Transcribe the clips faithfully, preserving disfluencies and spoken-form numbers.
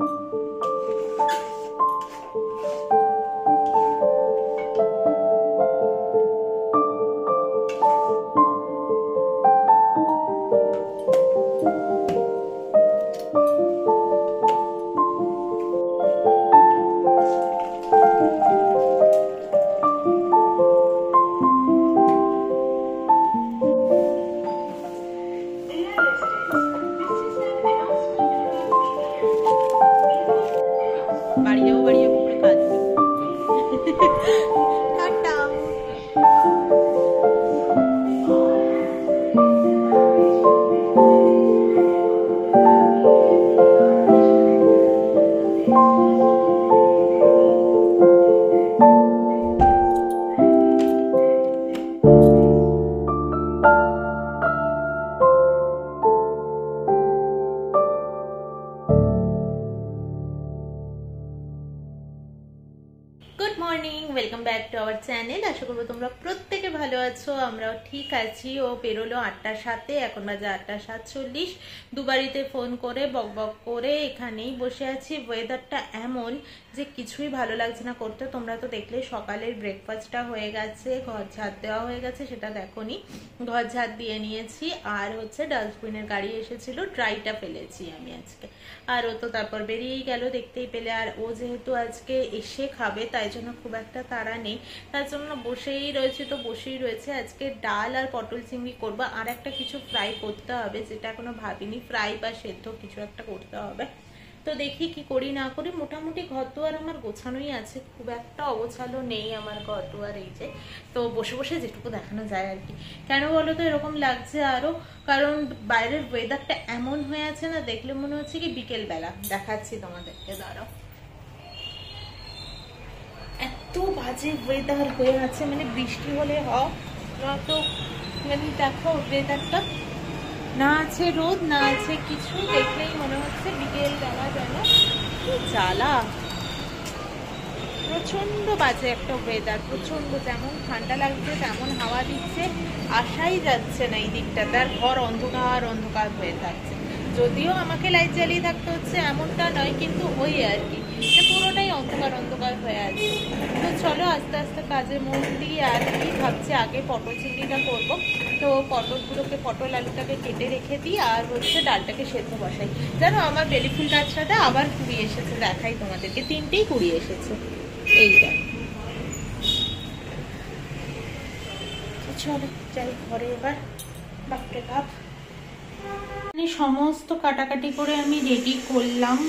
सकालेर breakfast घर झाड़ देওয়া हो गेছে সেটা দেখোনি घर झाड़ दिए নিয়েছি আর হচ্ছে ডাস্টবিনের গাড়ি এসেছিল ড্রাইটা ফেলেছি আমি আজকে আর ও তো তারপর বেরিয়ে গেল দেখতেই পেলে আর ও যেহেতু আজকে এসে খাবে তাই জন্য খুব একটা তাড়া নেই তার জন্য বসেই রয়েছে তো বসেই রয়েছে আজকে ডাল আর পটল চিংড়ি করব আর একটা কিছু ফ্রাই করতে হবে যেটা এখনো ভাবিনি ফ্রাই বা সেদ্ধ কিছু একটা করতে হবে तो देखी कि करी ना करी मोटामुटी घर दुआर गोछानोई आछे खूब एक अगोछालो नहीं घर दुआर तो बसे बसे जेटुकु देखानो जाए केन बोलो तो एरकम लागछे आरो कारण बाइरेर वेदारटा एमन हये आछे ना देखले मने होच्छे कि बिकेल बेला देखाच्छि तोमादेरके दाड़ाओ एतो बाजे वेदार हये आछे माने बृष्टि होले हओ ना तो माने देखो वेदारटा ना आछे रोद ना आछे किछु देखले मन होच्छे बिकेल बेला जाना कि जाला प्रचंड बाजे एक वेदार प्रचंड जेमन ठंडा लागछे तेमन हावा दिच्छे आशाई जाच्छे ना एई दिकटाते आर घर अंधकार अंधकार हये थाकछे जदिओ आमाके लाइट चालिये थाकते होच्छे एमनटा नय किन्तु ओई आर कि पुरोटाई अंधकार अंधकार हये आछे तो चलो आस्ते आस्ते काजे मन दिई आर कि भाबछी आगे पटल चिंगड़िटा करब तो पटलगुलो के पटल आलूटा के केटे रेखे दी और हमें डालटा के सेद्ध बसाई जानो हमारे बेलिफुल गाछटाते आबार कुड़िये एसेछे देखाई तोमादेरके तीनटेई कुड़िये एसेछे एइटा चलो चल घरे एबार बापरे बाप समस्त काटाकाटी करे आमी रेडी करलाम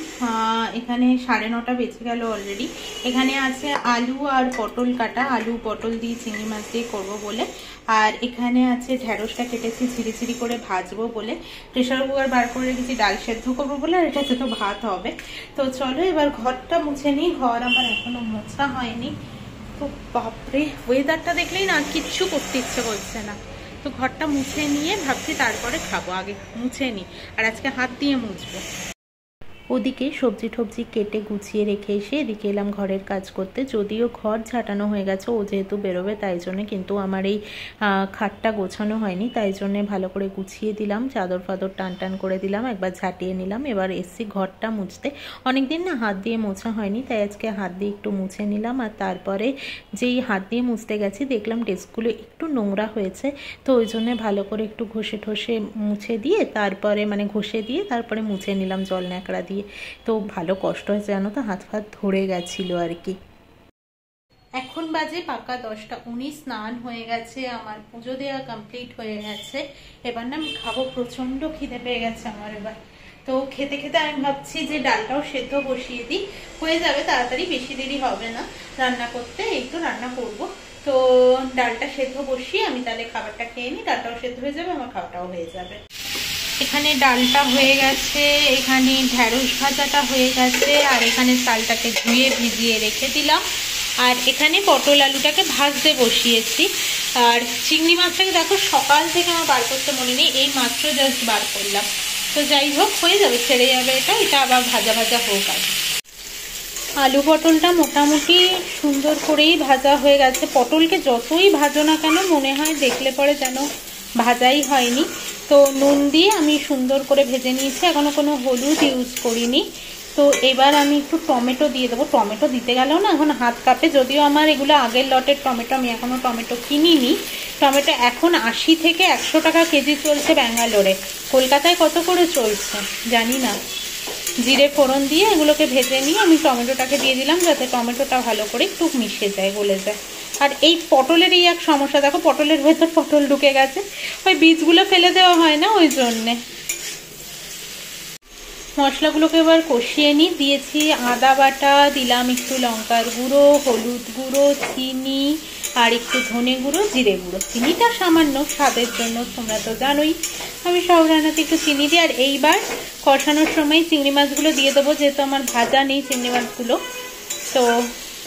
एखाने साढ़े नौटा बेजे गेल अलरेडी एखाने आछे आलू और पटल काटा आलू पटल दिए चिंगड़ी माछ दिए करबो बोले और एखाने आछे ढेड़सटा केटेছি ঝিরিঝিরি করে ভাজবো বলে প্রেসার কুকার বার করে রেখেছি ডাল সেদ্ধ করব বলে আর এটাতে তো ভাত হবে তো চলো এবার ঘরটা মুছে নেই ঘর আমার এখনো মোছা হয়নি তো বাপ রে ওয়েদারটা দেখলেই না কিচ্ছু করতে ইচ্ছে করছে না তো ঘরটা মুছে নিয়ে ভাবছি তারপরে খাবো আগে মুছে নি আর আজকে হাত দিয়ে মুছবো ओदिके सब्जी टब्जी केटे गुछिए रेखे एसे एदिके एलाम घरेर काज करते जदिओ घर झाटानो हये गेछे ओ जेहेतु बेरोबे ताई जोन्नो किन्तु आमार एई खाटटा गोछानो हयनि ताई जोन्नो भालो करे गुछिए दिलाम चादर फादर टान टान करे दिलाम एकबार झाटिए निलाम एबार एसि घरटा मुछते अनेकदिन ना हाथ दिए मोछा हयनि ताई आजके हाथ दिए एकटु मुछे निलाम आर तारपरे जेई हाथ दिए मुछते गेछि देखलाम डेस्कगुलो एकटु नोंगरा हयेछे तो ओई जोन्नो भालो करे एकटु घषे ठषे मुछे दिए तारपरे माने घषे दिए तारपरे मुछे निलाम जल न्याकड़ा दिए तो भालो कष्ट हो जानो तो हाथ फाथ धरे गेछिलो आर कि एखन बाजे पाका दसटा उन्नीस स्नान हये गेछे आमार पूजो देया कमप्लीट हये गेछे एबार ना आमि खाबो प्रचंड खिदे पेये गेछे आमार एबार तो खेते खेते आमि भाबछि जे डालटाओ सेद्धो बसिये दिई हये जाबे ताड़ाताड़ी बेशी देरी हबे ना रान्ना करते एई तो रान्ना करब तो डालटा सेद्धो बसिये आमि ताहले खाबारटा खेये निई डालटाओ सेद्धो हये जाबे आमार खावाटाओ हये जाबे एखाने डालटा हुए गेछे एखाने ढेड़स भाजाटा हुए गेछे आर एखाने चालटाके धुए भिजिए रेखे दिलाम आर एखाने पटल आलूटाके भाजते बसिएछि आर चिंगड़ी माछटाके देखो सकाल थेके आमार बार करते मने नेई एई मात्र जास्ट बार करलाम तो जाई होक हये जाबे छेड़े जाबे एटा एटा आबार भाजा भाजा होक आर आलू पटलटा मोटामुटी सुंदर करेई भाजा हये गेछे पटलके जतोई भाजो ना केन मने हय देखले परे जेन भाजाई हयनि तो नून दिए आमी सुंदर करे भेजे निয়েছি এখনো কোনো হলুদ ইউজ করিনি তো तो एबार आमी एकटु टमेटो दिए देबो। टमेटो दिते गेलेও না এখন হাত কাঁপে, যদিও আমার এগুলো আগের লটের টমেটো, আমি এখনো টমেটো কিনিনি। টমেটো এখন আশি থেকে একশো টাকা কেজি চলছে ব্যাঙ্গালোরে, কলকাতায় কত করে চলছে জানি না। জিরে ফোড়ন দিয়ে এগুলোকে ভেজে নিয়ে আমি টমেটোটাকে দিয়ে দিলাম যাতে টমেটোটা ভালো করে একটু মিশে যায়, গলে যায়। আর এই পটলের এই এক সমস্যা, দেখো পটলের ভেতর পটল ঢুকে গেছে, ওই বীজগুলো ফেলে দেওয়া হয় না ওই জন্যে। মশলাগুলোকে এবার কষিয়ে নিই। দিয়েছি আদা বাটা, দিলাম একটু লঙ্কার গুঁড়ো, হলুদ গুঁড়ো, চিনি আর একটু ধনে গুঁড়ো, জিরে গুঁড়ো। চিনিটা সামান্য স্বাদের জন্য, তোমরা তো জানোই আমি সব রান্নাতে একটু চিনি দিই। আর এইবার কষানোর সময় চিংড়ি মাছগুলো দিয়ে দেবো, যেহেতু আমার ভাজা নেই চিংড়ি মাছগুলো, তো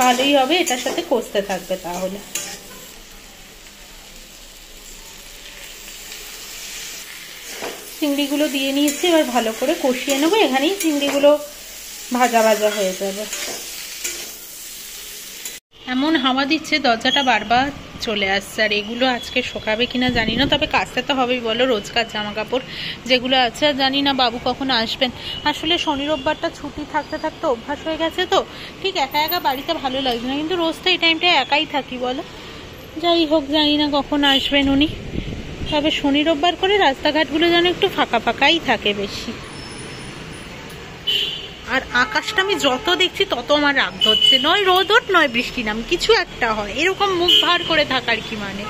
ভালোই হবে এটার সাথে কষতে থাকবে। তাহলে চিংড়িগুলো দিয়ে নিয়েছি, এবার ভালো করে কষিয়ে নেবো। এখানেই চিংড়িগুলো ভাজা ভাজা হয়ে যাবে। এমন হাওয়া দিচ্ছে দরজাটা বারবার চলে আসছে। আর এগুলো আজকে শোকাবে কিনা জানি না, তবে কাচতে তো হবেই বলো, রোজকার জামা কাপড় যেগুলো আছে। আর জানি না বাবু কখন আসবেন। আসলে শনি রোববারটা ছুটি থাকতে থাকতে অভ্যাস হয়ে গেছে, তো ঠিক একা একা বাড়িতে ভালো লাগছে না, কিন্তু রোজ তো এই টাইমটা একাই থাকি বলো। যাই হোক জানি না কখন আসবেন উনি, তবে শনি রোববার করে রাস্তাঘাটগুলো যেন একটু ফাঁকা ফাঁকাই থাকে বেশি। আর আকাশটা আমি যত দেখছি তত আমার রাগ ধরছে, নয় রোদ ওঠ নয় বৃষ্টি নাম, কিছু একটা হয়, এরকম মুখ ভার করে থাকার কি মানে।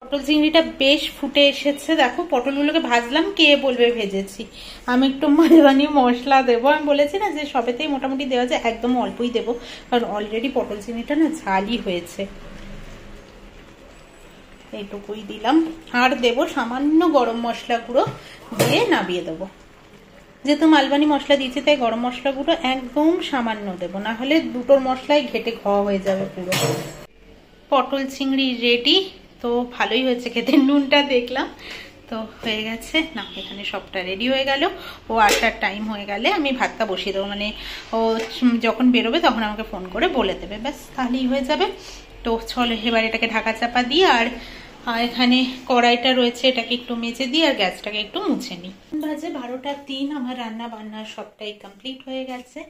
পটল চিংড়িটা বেশ ফুটে এসেছে, দেখো পটলগুলোকে ভাজলাম, কে বলবে ভেজেছি। আমি একটু মাঝখানে মশলা দেবো, আমি বলেছি না যে সবেতেই মোটামুটি দেওয়া যায়, একদম অল্পই দেবো, কারণ অলরেডি পটল চিংড়িটা না ঝালই হয়েছে। এইটুকুই দিলাম। আর দেবো সামান্য গরম মশলা গুঁড়ো দিয়ে নামিয়ে দেবো। যেহেতু মালবানি মশলা দিয়েছি তাই গরম মশলা গুঁড়ো একদম সামান্য দেবো, না হলে দুটোর মশলায় ঘেটে খাওয়া হয়ে যাবে পুরো। পটল চিংড়ি রেডি, তো ভালোই হয়েছে খেতে, নুনটা দেখলাম তো হয়ে গেছে না, এখানে সবটা রেডি হয়ে গেল। ও আসার টাইম হয়ে গেলে আমি ভাতটা বসিয়ে দেবো, মানে ও যখন বেরোবে তখন আমাকে ফোন করে বলে দেবে, ব্যাস তাহলেই হয়ে যাবে। তো চলো এবার এটাকে ঢাকা চাপা দিই। আর আর এখানে কড়াইটা রয়েছে, এটাকে একটু মেজে দিই আর গ্যাসটাকে একটু মুছে নিই। বাজে বারোটা তিন, আমার রান্না বান্না সবটাই কমপ্লিট হয়ে গেছে,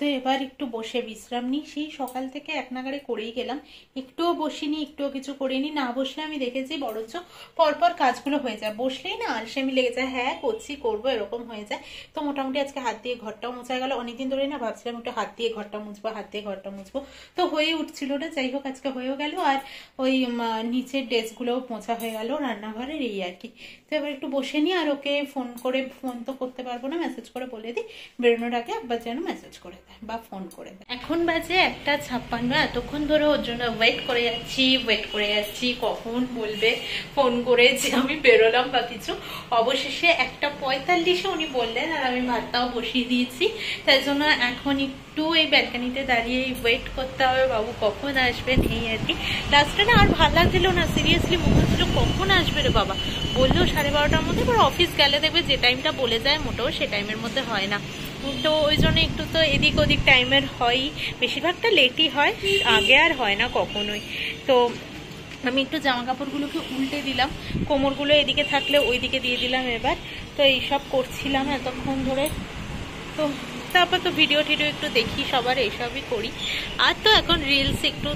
তো এবার একটু বসে বিশ্রাম নিই। সেই সকাল থেকে এক নাগাড়ে করেই গেলাম, একটুও বসিনি, একটুও কিছু করিনি। না বসলে আমি দেখেছি বরঞ্চ পরপর কাজগুলো হয়ে যায়, বসলেই না আলসেমি লেগে যায়, হ্যাঁ করছি করবো এরকম হয়ে যায়। তো মোটামুটি আজকে হাত দিয়ে ঘরটাও মোছা গেল, অনেকদিন ধরেই না ভাবছিলাম একটু হাত দিয়ে ঘরটা মুছবো, হাত দিয়ে ঘরটা মুছবো, তো হয়ে উঠছিল না। যাই হোক আজকে হয়েও গেল, আর ওই নিচের ড্রেসগুলোও মোছা হয়ে গেল রান্নাঘরের, এই আর কি। তো এবার একটু বসে নিই। আর ওকে ফোন করে, ফোন তো করতে পারবো না, মেসেজ করে বলে দিই বেরোনোর আগে একবার যেন মেসেজ করে বা ফোন করে। এখন বাজে একটা ছাপ্পান্ন, এতক্ষণ ধরে ওর জন্য ওয়েট করে যাচ্ছি ওয়েট করে যাচ্ছি কখন বলবে ফোন করে যে আমি বেরোলাম বা কিছু। অবশেষে একটা পঁয়তাল্লিশে উনি বললেন, আর আমি ভাতটাও বসিয়ে দিয়েছি, তাই জন্য এখন একটু এই ব্যালকানিতে দাঁড়িয়ে ওয়েট করতে হবে বাবু কখন আসবেন এই আর কি। লাস্টে না আর ভালো লাগছিল না, সিরিয়াসলি মনে হচ্ছিল কখন আসবে রে বাবা। বললো সাড়ে বারোটার মধ্যে, এবার অফিস গেলে দেখবে যে টাইমটা বলে যায় মোটেও সে টাইমের মধ্যে হয় না, তো ওই জন্য একটু তো এদিক ওদিক টাইমের হয়, বেশিরভাগটা লেটই হয়, আগে আর হয় না কখনোই। তো আমি একটু জামা কাপড়গুলোকে উল্টে দিলাম, কোমরগুলো এদিকে থাকলে ওইদিকে দিয়ে দিলাম এবার, তো এইসব করছিলাম এতক্ষণ ধরে। তো তারপর তো ভিডিও টিডিও একটু দেখি সবার, এইসবই করি। আর তো এখন রিলস একটু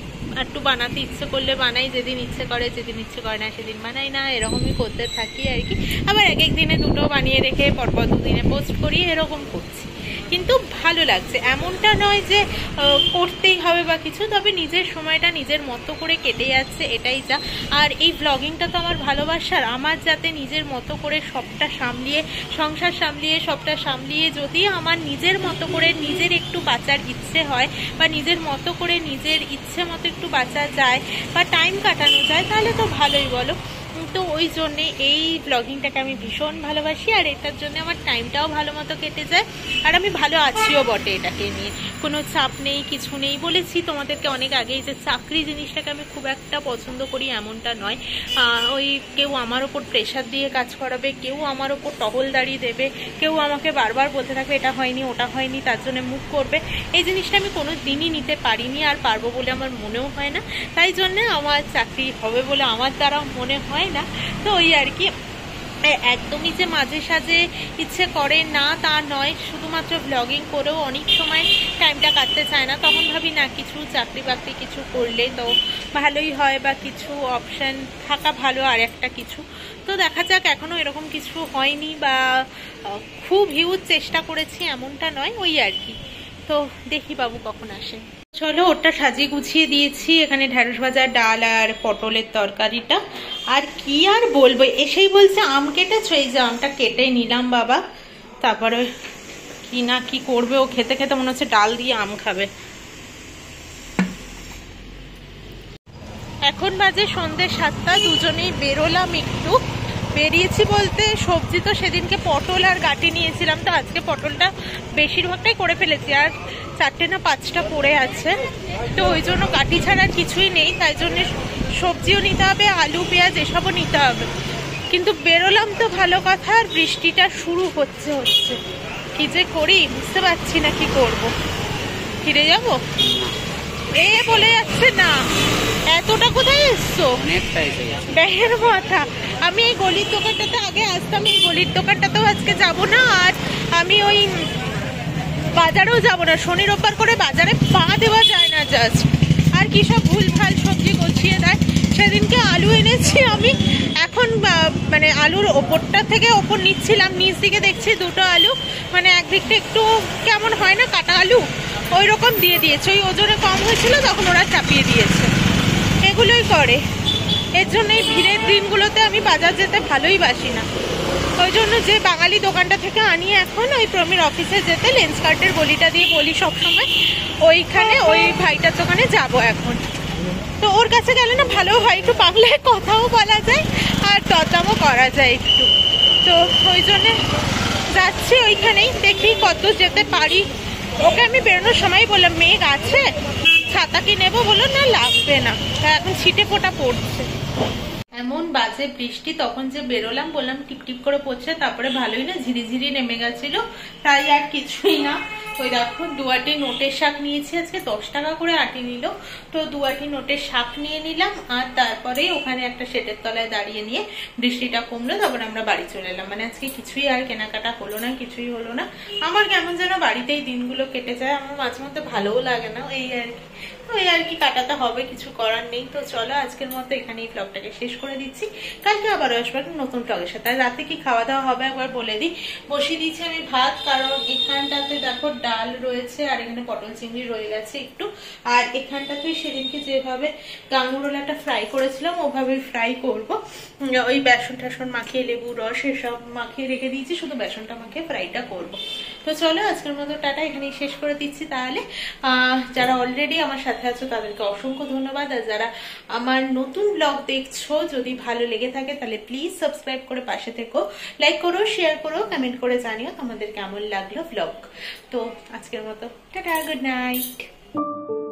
একটু বানাতে ইচ্ছে করলে বানাই, যেদিন ইচ্ছে করে যেদিন ইচ্ছে করে না সেদিন বানাই না, এরকমই করতে থাকি আর কি। আবার এক এক দিনে দুটো বানিয়ে রেখে পরপর দুদিনে পোস্ট করি, এরকম করছি। কিন্তু ভালো লাগছে, এমনটা নয় যে করতেই হবে বা কিছু, তবে নিজের সময়টা নিজের মতো করে কেটে যাচ্ছে এটাই যা। আর এই ব্লগিংটা তো আমার ভালোবাসার, আমার যাতে নিজের মতো করে সবটা সামলিয়ে, সংসার সামলিয়ে, সবটা সামলিয়ে যদি আমার নিজের মতো করে নিজের একটু বাঁচার ইচ্ছে হয় বা নিজের মতো করে নিজের ইচ্ছে মতো একটু বাঁচা যায় বা টাইম কাটানো যায় তাহলে তো ভালোই বলো। তো ওই জন্যে এই ব্লগিংটাকে আমি ভীষণ ভালোবাসি, আর এটার জন্য আমার টাইমটাও ভালো মতো কেটে যায়, আর আমি ভালো আছিও বটে। এটাকে নিয়ে কোনো চাপ নেই, কিছু নেই। বলেছি তোমাদেরকে অনেক আগেই যে চাকরি জিনিসটাকে আমি খুব একটা পছন্দ করি এমনটা নয়। ওই কেউ আমার ওপর প্রেশার দিয়ে কাজ করাবে, কেউ আমার ওপর টহলদারি দেবে, কেউ আমাকে বারবার বলতে থাকবে এটা হয়নি ওটা হয়নি তার জন্য মুখ করবে, এই জিনিসটা আমি কোনো দিনই নিতে পারিনি আর পারবো বলে আমার মনেও হয় না। তাই জন্যে আমার চাকরি হবে বলে আমার দ্বারাও মনে হয় না, তো ওই আর কি। একদমই যে মাঝে সাঝে ইচ্ছে করে না তা নয়, শুধুমাত্র ব্লগিং করেও অনেক সময় টাইমটা কাটতে চায় না। তখন ভাবি না কিছু চাকরি বাকরি কিছু করলে তো ভালোই হয়, বা কিছু অপশান থাকা ভালো আর একটা কিছু। তো দেখা যাক, এখনও এরকম কিছু হয়নি বা খুব হিউজ চেষ্টা করেছি এমনটা নয়, ওই আর কি। তো দেখি বাবু কখন আসে। চলো ওটা সাজিয়ে গুছিয়ে দিয়েছি। এখানে ঢ্যাঁড়স ভাজা, ডাল আর পটলের তরকারিটা। আর কি আর বলবো, এসেই বলছে আম কেটেছো, এই যে আমটা কেটে নিলাম বাবা। তারপরে কি না কি করবে, ও খেতে খেতে মনে হচ্ছে ডাল দিয়ে আম খাবে। এখন বাজে সন্ধ্যে সাতটা। দুজনেই বেরোলাম, একটু বেরিয়েছি বলতে সবজি তো সেদিনকে পটল আর গাঁটি নিয়েছিলাম, তো আজকে পটলটা বেশিরভাগটাই করে ফেলেছি, আর চারটে না পাঁচটা পড়ে আছে। তো ওই জন্য গাঁটি ছাড়া কিছুই নেই, তাই জন্যে সবজিও নিতে হবে, আলু পেঁয়াজ এসবও নিতে হবে। কিন্তু বেরোলাম তো ভালো কথা, আর বৃষ্টিটা শুরু হচ্ছে হচ্ছে কি যে করি বুঝতে পারছি না, কি করব। ফিরে যাব এ বলে যাচ্ছে না। এতটা কোথায় এসছো? ব্যাগের কথা। আমি এই গলির দোকানটাতে আগে আসতাম, এই গলির দোকানটাতেও আজকে যাব না, আর আমি ওই বাজারেও যাব না। শনি রোববার করে বাজারে পা দেওয়া যায় না জাস্ট। আর কি সব ভুলভাল সবজি গুছিয়ে দেয়। সেদিনকে আলু এনেছি আমি, এখন মানে আলুর ওপরটা থেকে ওপর নিচ্ছিলাম, নিচ দিকে দেখছি দুটো আলু মানে একদিকটা একটু কেমন হয় না কাটা আলু, ওই রকম দিয়ে দিয়েছে। ওই ওজনে কম হয়েছিল তখন ওরা চাপিয়ে দিয়েছে। এগুলোই করে, এর জন্য এই ভিড়ের দিনগুলোতে আমি বাজার যেতে ভালোই বাসি না। ওই জন্য যে বাঙালি দোকানটা থেকে আনি এখন, ওই প্রমির অফিসে যেতে লেন্স কার্ডের গলিটা দিয়ে বলি সবসময়, ওইখানে ওই ভাইটার দোকানে যাব এখন। তো ওর কাছে গেলে না ভালো হয়, একটু বাংলায় কথাও বলা যায় আর দরদামও করা যায় একটু। তো ওই জন্যে যাচ্ছি ওইখানেই, দেখি কত যেতে পারি। ওকে আমি বেরোনোর সময় বললাম মেঘ আছে ছাতা কি নেবো, বললো না লাগবে না, এখন ছিটে ফোঁটা পড়ছে। এমন বাজে বৃষ্টি, তখন যে বেরোলাম বললাম টিপটিপ করে পড়ছে, তারপরে ভালোই না ঝিরিঝিরি নেমে গেছিল, তাই আর কিছুই না। ওই দেখো দুয়াটি নোটের শাক নিয়েছি আজকে, দশ টাকা করে আটি নিল, তো দুয়াটি নোটের শাক নিয়ে নিলাম। আর তারপরে ওখানে একটা শেডের তলায় দাঁড়িয়ে নিয়ে বৃষ্টিটা কমলো, তারপরে আমরা বাড়ি চলে এলাম। মানে আজকে কিছুই আর কেনাকাটা হলো না, কিছুই হলো না। আমার কেমন যেন বাড়িতেই দিনগুলো কেটে যায়, আমার মাঝে মধ্যে ভালোও লাগে না, এই আর কি। ওই আর কি কাটাতে হবে, কিছু করার নেই। তো চলো আজকের মতো এখানে এই ব্লগটাকে শেষ করে দিচ্ছি। কালকে আবার আসবো নতুন ব্লগের সাথে। রাতে কি খাওয়া দাওয়া হবে একবার বলে দিই। বসিয়ে দিচ্ছি আমি ভাত, কারণ এখানটাতে দেখো ডাল রয়েছে আর এখানে পটল চিংড়ি রয়ে গেছে একটু। আর এখানটাতে সেদিনকে যেভাবে গাঙ্গুরোলাটা ফ্রাই করেছিলাম ওভাবে ফ্রাই করব। ওই বেসন ঠাসন মাখিয়ে, লেবু রস এসব মাখিয়ে রেখে দিয়েছি, শুধু বেসনটা মাখিয়ে ফ্রাইটা করব। তো চলো আজকের মতো টাটা, এখানেই শেষ করে দিচ্ছি তাহলে। যারা অলরেডি আমার সাথে আছো তাদেরকে অসংখ্য ধন্যবাদ, আর যারা আমার নতুন ব্লগ দেখছো যদি ভালো লেগে থাকে তাহলে প্লিজ সাবস্ক্রাইব করে পাশে থেকো, লাইক করো, শেয়ার করো, কমেন্ট করে জানিও তোমাদের কেমন লাগলো ব্লগ। তো আজকের মতো টাটা, গুড নাইট।